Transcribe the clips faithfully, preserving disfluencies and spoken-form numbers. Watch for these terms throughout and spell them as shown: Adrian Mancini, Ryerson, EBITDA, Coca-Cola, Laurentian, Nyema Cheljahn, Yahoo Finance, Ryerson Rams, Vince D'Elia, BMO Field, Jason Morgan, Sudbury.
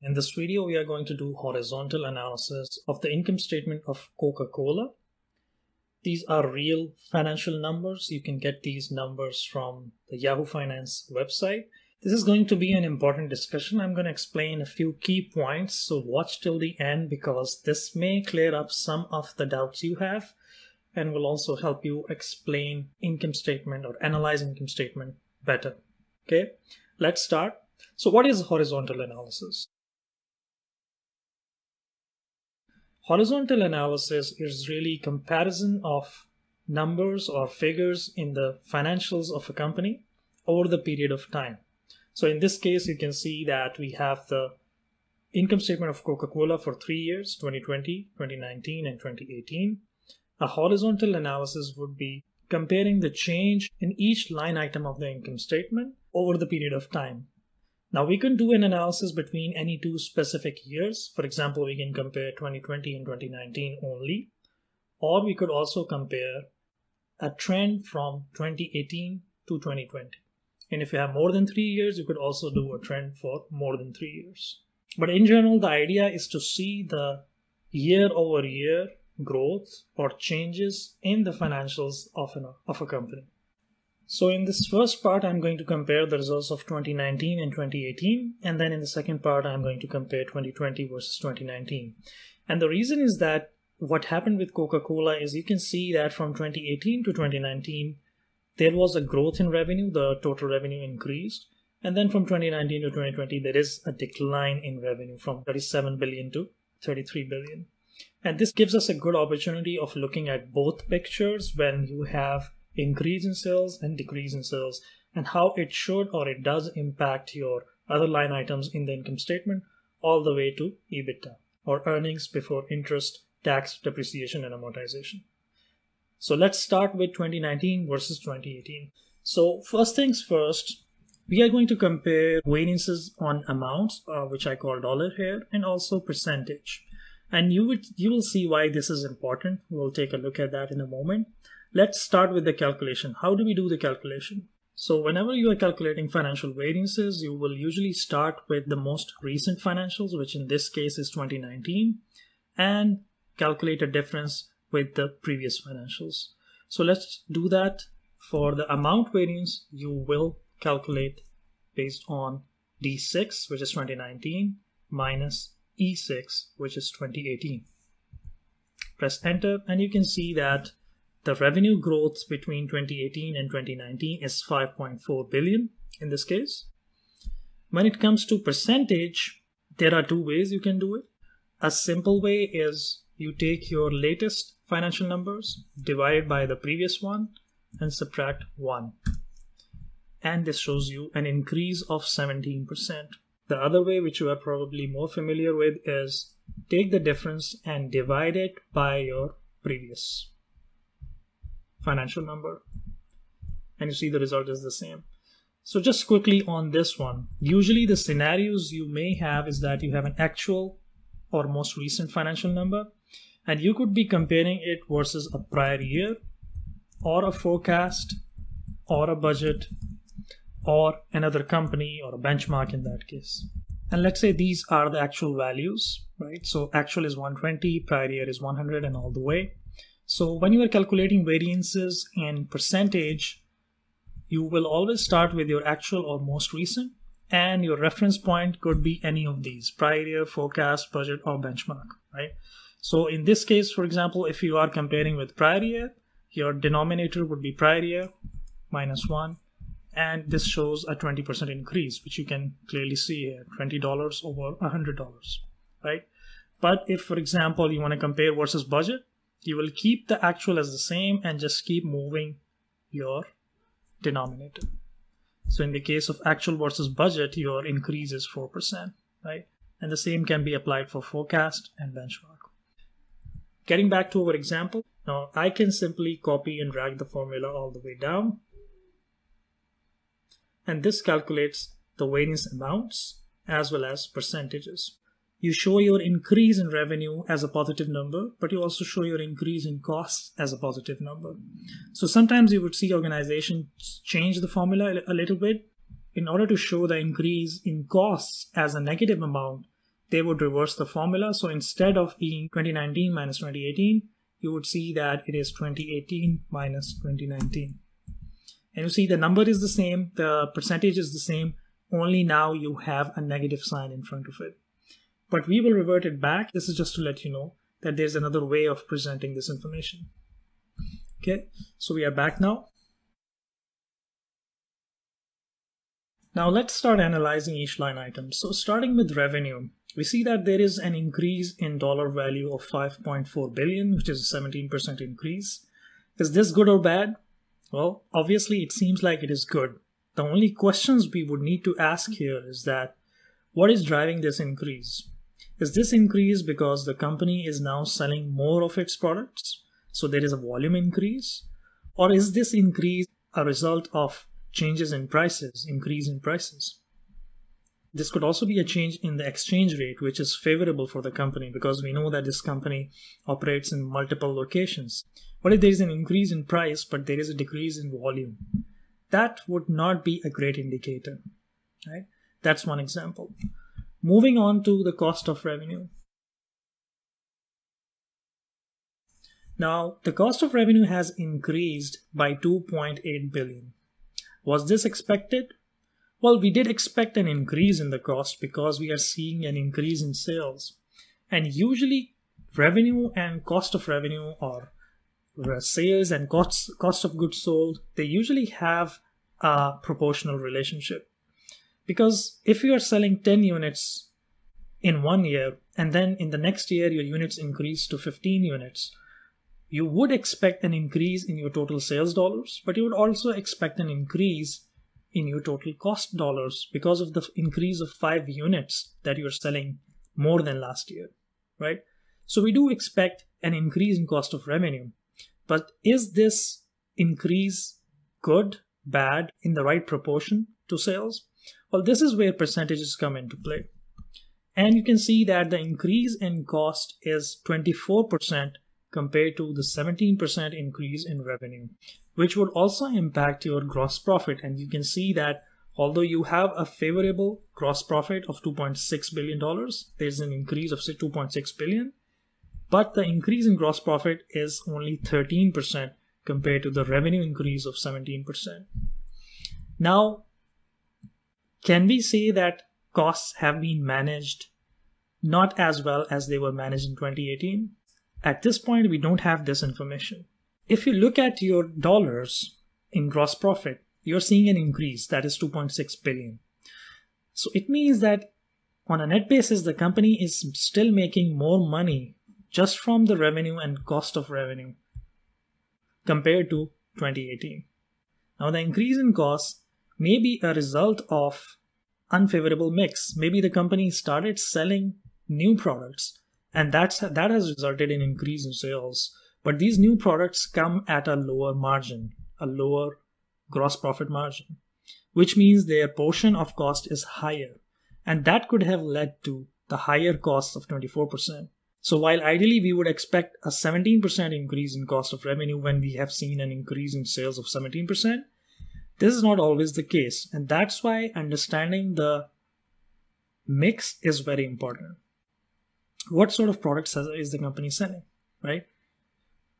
In this video, we are going to do horizontal analysis of the income statement of Coca-Cola. These are real financial numbers. You can get these numbers from the Yahoo Finance website. This is going to be an important discussion. I'm going to explain a few key points, so watch till the end because this may clear up some of the doubts you have and will also help you explain income statement or analyze income statement better. Okay, let's start. So what is horizontal analysis? Horizontal analysis is really comparison of numbers or figures in the financials of a company over the period of time. So in this case, you can see that we have the income statement of Coca-Cola for three years, twenty twenty, twenty nineteen, and twenty eighteen. A horizontal analysis would be comparing the change in each line item of the income statement over the period of time. Now, we can do an analysis between any two specific years. For example, we can compare twenty twenty and twenty nineteen only, or we could also compare a trend from twenty eighteen to twenty twenty. And if you have more than three years, you could also do a trend for more than three years. But in general, the idea is to see the year-over-year growth or changes in the financials of, an, of a company. So in this first part, I'm going to compare the results of twenty nineteen and twenty eighteen. And then in the second part, I'm going to compare twenty twenty versus twenty nineteen. And the reason is that what happened with Coca-Cola is you can see that from twenty eighteen to twenty nineteen, there was a growth in revenue, the total revenue increased. And then from twenty nineteen to twenty twenty, there is a decline in revenue from thirty-seven billion to thirty-three billion. And this gives us a good opportunity of looking at both pictures when you have increase in sales and decrease in sales and how it should or it does impact your other line items in the income statement all the way to EBITDA or earnings before interest, tax, depreciation and amortization. So let's start with twenty nineteen versus twenty eighteen. So first things first, we are going to compare variances on amounts, uh, which I call dollar here, and also percentage. And you would you will see why this is important. We'll take a look at that in a moment. Let's start with the calculation. How do we do the calculation? So whenever you are calculating financial variances, you will usually start with the most recent financials, which in this case is twenty nineteen, and calculate a difference with the previous financials. So let's do that. For the amount variance, you will calculate based on D six, which is twenty nineteen, minus E six, which is twenty eighteen. Press enter and you can see that the revenue growth between twenty eighteen and twenty nineteen is five point four billion in this case. When it comes to percentage, there are two ways you can do it. A simple way is you take your latest financial numbers, divide by the previous one and subtract one. And this shows you an increase of seventeen percent. The other way, which you are probably more familiar with, is take the difference and divide it by your previous financial number. And you see the result is the same. So just quickly on this one, usually the scenarios you may have is that you have an actual or most recent financial number, and you could be comparing it versus a prior year or a forecast or a budget or another company or a benchmark in that case. And let's say these are the actual values, right? So actual is one hundred twenty, prior year is one hundred and all the way. So when you are calculating variances and percentage, you will always start with your actual or most recent, and your reference point could be any of these, prior year, forecast, budget, or benchmark, right? So in this case, for example, if you are comparing with prior year, your denominator would be prior year minus one. And this shows a twenty percent increase, which you can clearly see here, twenty dollars over one hundred dollars, right? But if, for example, you want to compare versus budget, you will keep the actual as the same and just keep moving your denominator. So in the case of actual versus budget, your increase is four percent, right? And the same can be applied for forecast and benchmark. Getting back to our example, now I can simply copy and drag the formula all the way down. And this calculates the variance amounts as well as percentages. You show your increase in revenue as a positive number, but you also show your increase in costs as a positive number. So sometimes you would see organizations change the formula a little bit in order to show the increase in costs as a negative amount. they would reverse the formula. So instead of being twenty nineteen minus twenty eighteen, you would see that it is twenty eighteen minus twenty nineteen. And you see the number is the same, the percentage is the same, only now you have a negative sign in front of it. But we will revert it back. This is just to let you know that there's another way of presenting this information. Okay, so we are back now. Now let's start analyzing each line item. So starting with revenue, we see that there is an increase in dollar value of five point four billion, which is a seventeen percent increase. Is this good or bad? Well, obviously it seems like it is good. The only questions we would need to ask here is that what is driving this increase? Is this increase because the company is now selling more of its products, so there is a volume increase? Or is this increase a result of changes in prices, increase in prices? This could also be a change in the exchange rate, which is favorable for the company because we know that this company operates in multiple locations. What if there is an increase in price but there is a decrease in volume? That would not be a great indicator, right? That's one example. Moving on to the cost of revenue. Now, the cost of revenue has increased by two point eight billion. Was this expected? Well, we did expect an increase in the cost because we are seeing an increase in sales. And usually revenue and cost of revenue, or sales and cost, cost of goods sold, they usually have a proportional relationship. Because if you are selling ten units in one year and then in the next year your units increase to fifteen units, you would expect an increase in your total sales dollars, but you would also expect an increase in your total cost dollars because of the increase of five units that you're selling more than last year, right? So we do expect an increase in cost of revenue, but is this increase good, bad, in the right proportion to sales? Well, this is where percentages come into play. And you can see that the increase in cost is twenty-four percent compared to the seventeen percent increase in revenue, which would also impact your gross profit. And you can see that although you have a favorable gross profit of two point six billion dollars, there's an increase of two point six billion, but the increase in gross profit is only thirteen percent compared to the revenue increase of seventeen percent. Now, can we say that costs have been managed not as well as they were managed in twenty eighteen? At this point, we don't have this information. If you look at your dollars in gross profit, you're seeing an increase that is two point six billion. So it means that on a net basis, the company is still making more money just from the revenue and cost of revenue compared to twenty eighteen. Now the increase in costs may be a result of unfavorable mix. Maybe the company started selling new products and that's, that has resulted in increase in sales. But these new products come at a lower margin, a lower gross profit margin, which means their portion of cost is higher. And that could have led to the higher costs of twenty-four percent. So while ideally we would expect a seventeen percent increase in cost of revenue when we have seen an increase in sales of seventeen percent, this is not always the case, and that's why understanding the mix is very important. What sort of products is the company selling, right?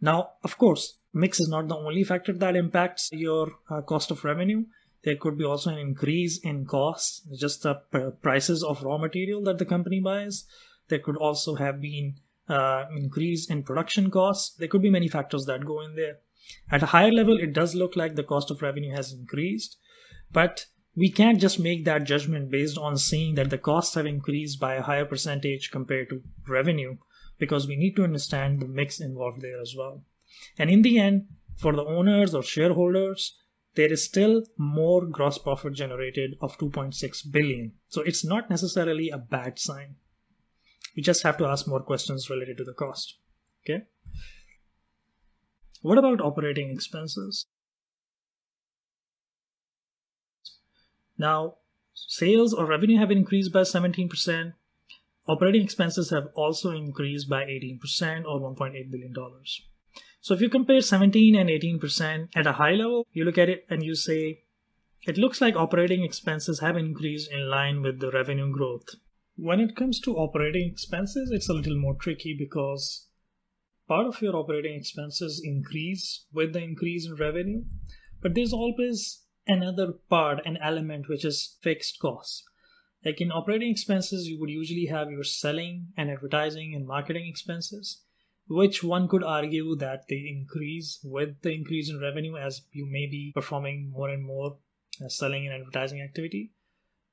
Now, of course, mix is not the only factor that impacts your uh, cost of revenue. There could be also an increase in costs, just the prices of raw material that the company buys. There could also have been uh, increase in production costs. There could be many factors that go in there. At a higher level, it does look like the cost of revenue has increased, but we can't just make that judgment based on seeing that the costs have increased by a higher percentage compared to revenue, because we need to understand the mix involved there as well. And in the end, for the owners or shareholders, there is still more gross profit generated of two point six billion dollars. So it's not necessarily a bad sign. We just have to ask more questions related to the cost. Okay. What about operating expenses? Now, sales or revenue have increased by seventeen percent. Operating expenses have also increased by eighteen percent, or one point eight billion dollars. So if you compare seventeen and eighteen percent at a high level, you look at it and you say, it looks like operating expenses have increased in line with the revenue growth. When it comes to operating expenses, it's a little more tricky because part of your operating expenses increase with the increase in revenue, but there's always another part, an element which is fixed costs. Like in operating expenses, you would usually have your selling and advertising and marketing expenses, which one could argue that they increase with the increase in revenue as you may be performing more and more selling and advertising activity.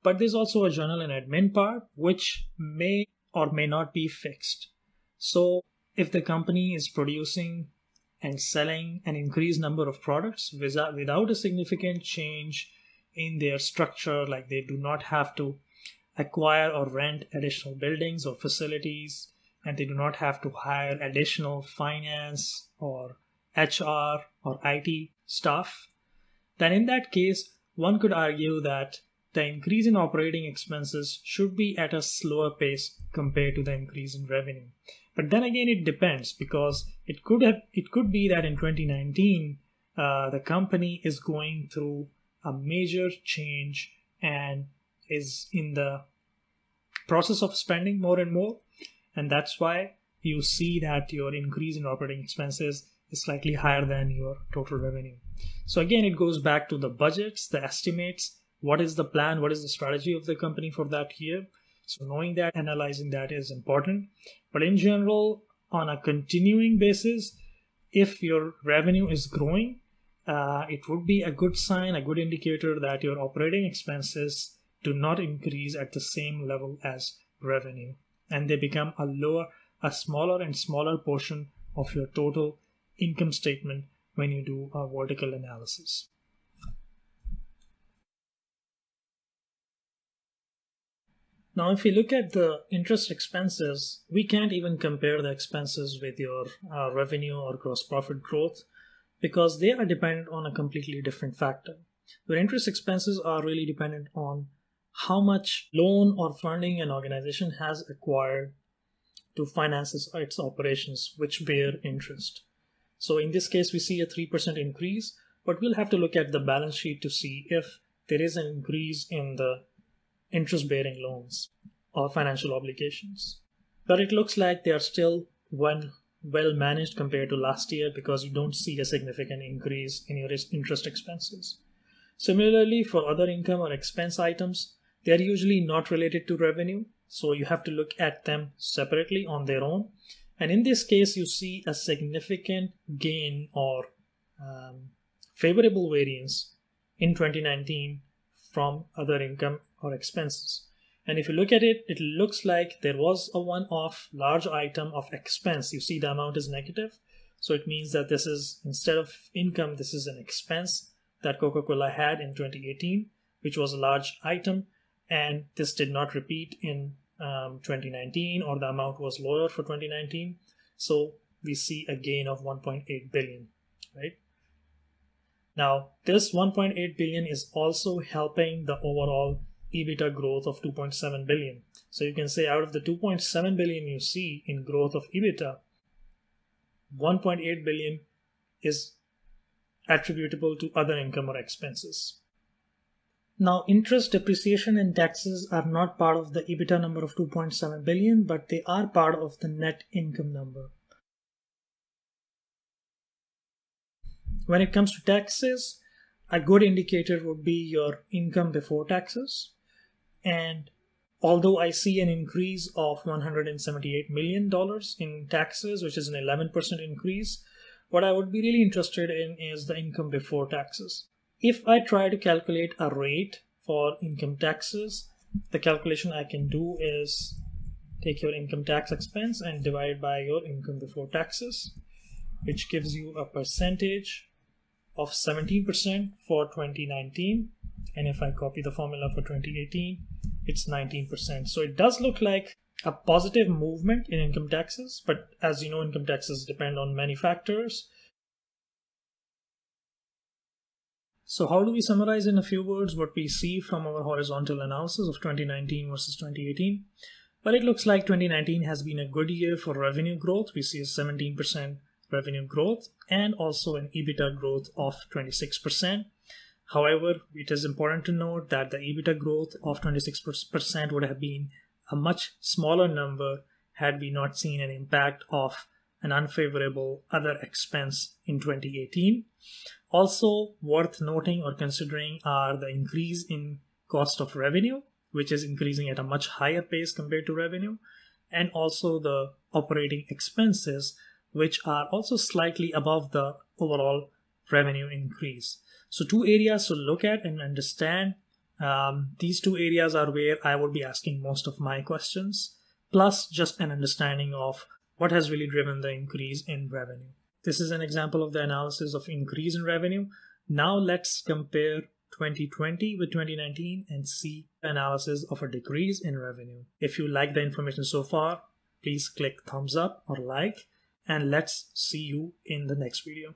But there's also a general and admin part, which may or may not be fixed. So if the company is producing and selling an increased number of products without, without a significant change in their structure, like they do not have to acquire or rent additional buildings or facilities, and they do not have to hire additional finance or H R or I T staff, then in that case, one could argue that the increase in operating expenses should be at a slower pace compared to the increase in revenue. But then again, it depends, because it could have, it could be that in twenty nineteen, uh, the company is going through a major change and is in the process of spending more and more. And that's why you see that your increase in operating expenses is slightly higher than your total revenue. So again, it goes back to the budgets, the estimates. What is the plan? What is the strategy of the company for that year? So knowing that, analyzing that is important. But in general, on a continuing basis, if your revenue is growing, uh, it would be a good sign, a good indicator that your operating expenses do not increase at the same level as revenue, and they become a lower, a smaller and smaller portion of your total income statement when you do a vertical analysis. Now, if you look at the interest expenses, we can't even compare the expenses with your uh, revenue or gross profit growth, because they are dependent on a completely different factor. Your interest expenses are really dependent on how much loan or funding an organization has acquired to finance its operations, which bear interest. So in this case, we see a three percent increase, but we'll have to look at the balance sheet to see if there is an increase in the interest-bearing loans or financial obligations. But it looks like they are still one well managed compared to last year, because you don't see a significant increase in your interest expenses. Similarly, for other income or expense items, they are usually not related to revenue, so you have to look at them separately on their own. And in this case, you see a significant gain or um, favorable variance in twenty nineteen from other income or expenses. And if you look at it, it looks like there was a one-off large item of expense. You see the amount is negative, so it means that this is, instead of income, this is an expense that Coca-Cola had in twenty eighteen, which was a large item, and this did not repeat in um, twenty nineteen, or the amount was lower for twenty nineteen. So we see a gain of one point eight billion, right? Now, this one point eight billion is also helping the overall EBITDA growth of two point seven billion. So you can say out of the two point seven billion you see in growth of EBITDA, one point eight billion is attributable to other income or expenses. Now, interest, depreciation, and taxes are not part of the EBITDA number of two point seven billion, but they are part of the net income number. When it comes to taxes, a good indicator would be your income before taxes. And although I see an increase of one hundred seventy-eight million dollars in taxes, which is an eleven percent increase, what I would be really interested in is the income before taxes. If I try to calculate a rate for income taxes, the calculation I can do is take your income tax expense and divide by your income before taxes, which gives you a percentage of seventeen percent for twenty nineteen. And if I copy the formula for twenty eighteen, it's nineteen percent. So it does look like a positive movement in income taxes, but as you know, income taxes depend on many factors. So how do we summarize in a few words what we see from our horizontal analysis of twenty nineteen versus twenty eighteen? But it looks like twenty nineteen has been a good year for revenue growth. We see a seventeen percent revenue growth and also an EBITDA growth of twenty-six percent. However, it is important to note that the EBITDA growth of twenty-six percent would have been a much smaller number had we not seen an impact of an unfavorable other expense in twenty eighteen. Also worth noting or considering are the increase in cost of revenue, which is increasing at a much higher pace compared to revenue, and also the operating expenses, which are also slightly above the overall revenue increase. So two areas to look at and understand. Um, these two areas are where I would be asking most of my questions, plus just an understanding of what has really driven the increase in revenue. This is an example of the analysis of increase in revenue. Now let's compare twenty twenty with twenty nineteen and see the analysis of a decrease in revenue. If you like the information so far, please click thumbs up or like, and let's see you in the next video.